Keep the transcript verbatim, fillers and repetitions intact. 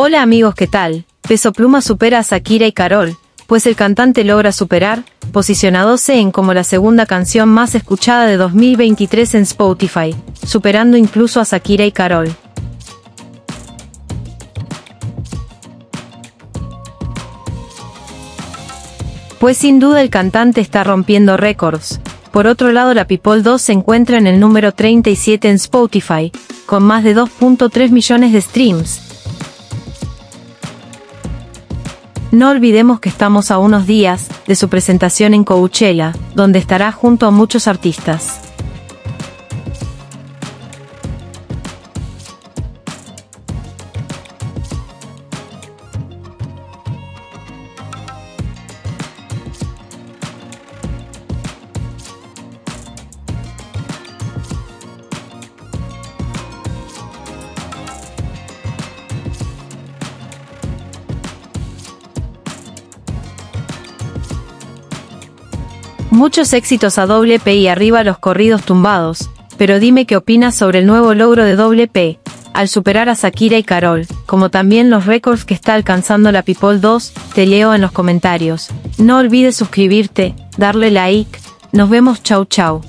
Hola amigos, ¿qué tal? Peso Pluma supera a Shakira y Karol, pues el cantante logra superar, posicionándose en como la segunda canción más escuchada de dos mil veintitrés en Spotify, superando incluso a Shakira y Karol. Pues sin duda el cantante está rompiendo récords. Por otro lado, la People dos se encuentra en el número treinta y siete en Spotify, con más de dos punto tres millones de streams. No olvidemos que estamos a unos días de su presentación en Coachella, donde estará junto a muchos artistas. Muchos éxitos a Doble P y arriba los corridos tumbados, pero dime qué opinas sobre el nuevo logro de Doble P, al superar a Shakira y Karol, como también los récords que está alcanzando la People dos, te leo en los comentarios. No olvides suscribirte, darle like, nos vemos, chau chau.